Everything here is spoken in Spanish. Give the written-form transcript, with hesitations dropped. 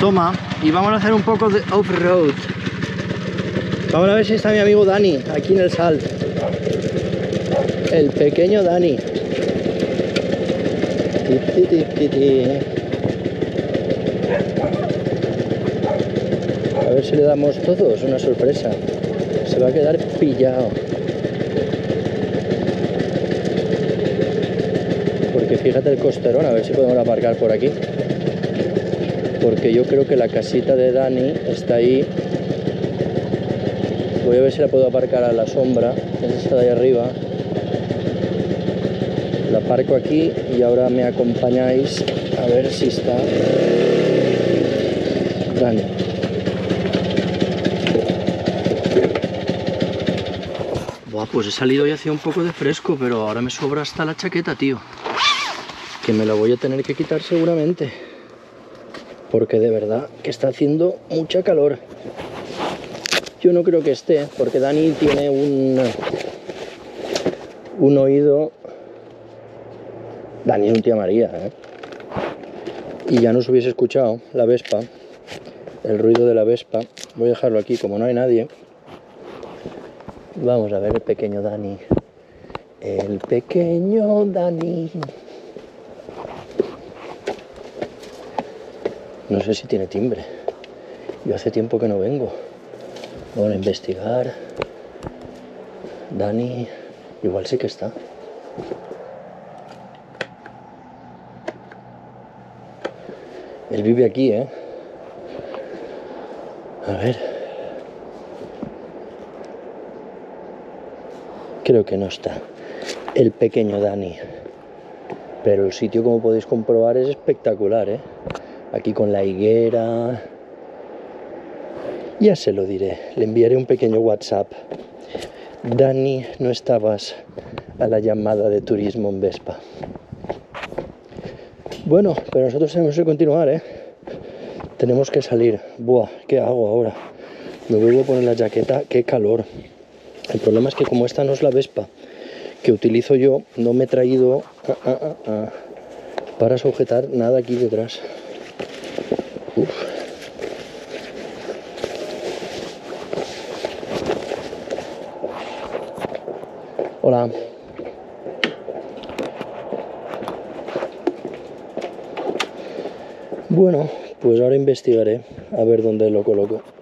toma y vamos a hacer un poco de off-road. Vamos a ver si está mi amigo Dani aquí en el Salt. El pequeño Dani. A ver si le damos todos una sorpresa. Se va a quedar pillado. Porque fíjate el costerón, a ver si podemos aparcar por aquí. Porque yo creo que la casita de Dani está ahí. Voy a ver si la puedo aparcar a la sombra. Es esta de ahí arriba. La aparco aquí y ahora me acompañáis a ver si está Dani. Buah, pues he salido y hacía un poco de fresco, pero ahora me sobra hasta la chaqueta, tío. Que me la voy a tener que quitar seguramente. Porque de verdad que está haciendo mucha calor. Yo no creo que esté, porque Dani tiene un oído... Dani es un tía María, ¿eh? Y ya nos hubiese escuchado la Vespa, el ruido de la Vespa. Voy a dejarlo aquí, como no hay nadie. Vamos a ver el pequeño Dani. El pequeño Dani... No sé si tiene timbre. Yo hace tiempo que no vengo. Bueno, a investigar. Dani... Igual sí que está. Él vive aquí, ¿eh? A ver... Creo que no está. El pequeño Dani. Pero el sitio, como podéis comprobar, es espectacular, ¿eh? Aquí con la higuera. Ya se lo diré, le enviaré un pequeño WhatsApp. Dani, no estabas a la llamada de Turismo en Vespa. Bueno, pero nosotros tenemos que continuar, ¿eh? Tenemos que salir. Buah, ¿qué hago ahora? Me vuelvo a poner la chaqueta, qué calor. El problema es que como esta no es la Vespa que utilizo yo, no me he traído para sujetar nada aquí detrás. Uf. Hola. Bueno, pues ahora investigaré a ver dónde lo coloco.